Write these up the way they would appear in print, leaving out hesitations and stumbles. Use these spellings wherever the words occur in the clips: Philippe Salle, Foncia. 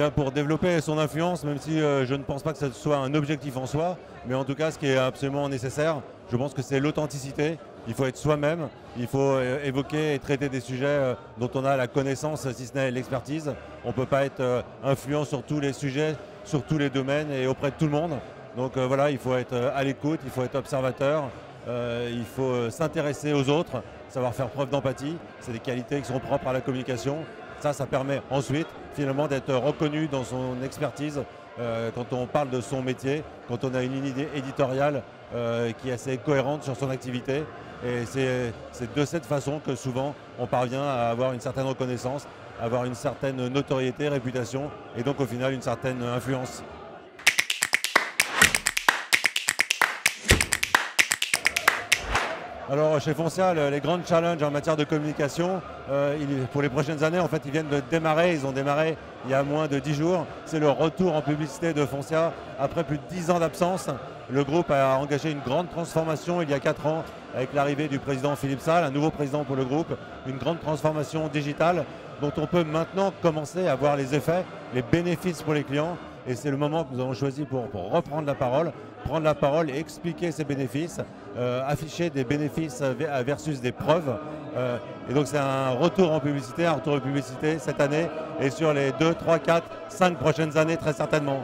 bien pour développer son influence, même si je ne pense pas que ce soit un objectif en soi, mais en tout cas ce qui est absolument nécessaire, je pense que c'est l'authenticité. Il faut être soi-même, il faut évoquer et traiter des sujets dont on a la connaissance, si ce n'est l'expertise. On ne peut pas être influent sur tous les sujets, sur tous les domaines et auprès de tout le monde. Donc voilà, il faut être à l'écoute, il faut être observateur, il faut s'intéresser aux autres, savoir faire preuve d'empathie. C'est des qualités qui sont propres à la communication. Ça, ça permet ensuite finalement d'être reconnu dans son expertise quand on parle de son métier, quand on a une idée éditoriale qui est assez cohérente sur son activité. Et c'est de cette façon que souvent on parvient à avoir une certaine reconnaissance, avoir une certaine notoriété, réputation et donc au final une certaine influence. Alors chez Foncia, les grands challenges en matière de communication, pour les prochaines années, en fait, ils viennent de démarrer. Ils ont démarré il y a moins de 10 jours. C'est le retour en publicité de Foncia après plus de 10 ans d'absence. Le groupe a engagé une grande transformation il y a 4 ans avec l'arrivée du président Philippe Salle, un nouveau président pour le groupe, une grande transformation digitale dont on peut maintenant commencer à voir les effets, les bénéfices pour les clients. Et c'est le moment que nous avons choisi pour reprendre la parole, prendre la parole et expliquer ses bénéfices, afficher des bénéfices versus des preuves. Et donc c'est un retour en publicité, cette année et sur les 2, 3, 4, 5 prochaines années très certainement.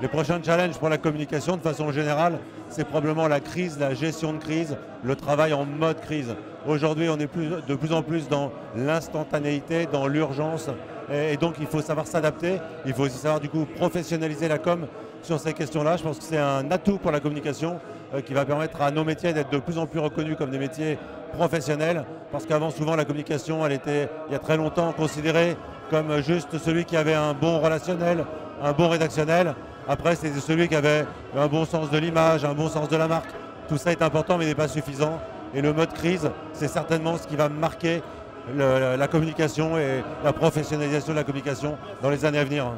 Les prochains challenges pour la communication de façon générale, c'est probablement la crise, la gestion de crise, le travail en mode crise. Aujourd'hui, on est de plus en plus dans l'instantanéité, dans l'urgence et donc il faut savoir s'adapter, il faut aussi savoir du coup professionnaliser la com sur ces questions-là. Je pense que c'est un atout pour la communication qui va permettre à nos métiers d'être de plus en plus reconnus comme des métiers professionnels parce qu'avant souvent la communication, elle était il y a très longtemps considérée comme juste celui qui avait un bon relationnel, un bon rédactionnel. Après, c'était celui qui avait un bon sens de l'image, un bon sens de la marque. Tout ça est important, mais n'est pas suffisant. Et le mode crise, c'est certainement ce qui va marquer la communication et la professionnalisation de la communication dans les années à venir.